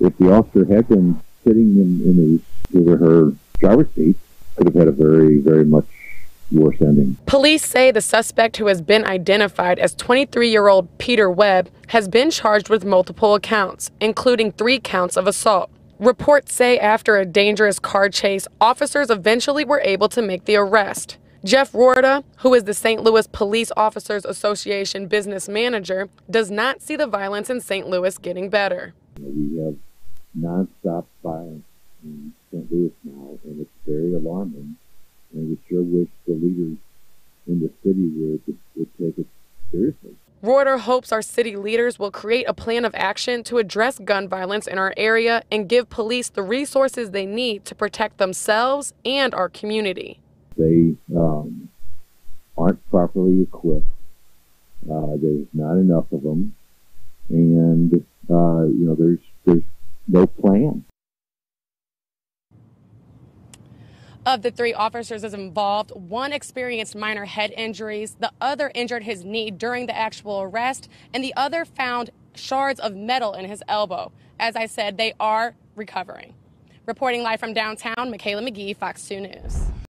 if the officer had been sitting in his or her driver's seat, could have had a very, very much worse ending. Police say the suspect, who has been identified as 23-year-old Peter Webb, has been charged with multiple counts, including 3 counts of assault. Reports say after a dangerous car chase, officers eventually were able to make the arrest. Jeff Roorda, who is the St. Louis Police Officers Association business manager, does not see the violence in St. Louis getting better. We have nonstop violence in St. Louis now, and it's very alarming. And we sure wish the leaders in the city would take it seriously. Roorda hopes our city leaders will create a plan of action to address gun violence in our area and give police the resources they need to protect themselves and our community. They aren't properly equipped. There's not enough of them, and you know, there's no plan. Of the 3 officers involved, 1 experienced minor head injuries, the other injured his knee during the actual arrest, and the other found shards of metal in his elbow. As I said, they are recovering. Reporting live from downtown, Michaela McGee, Fox 2 News.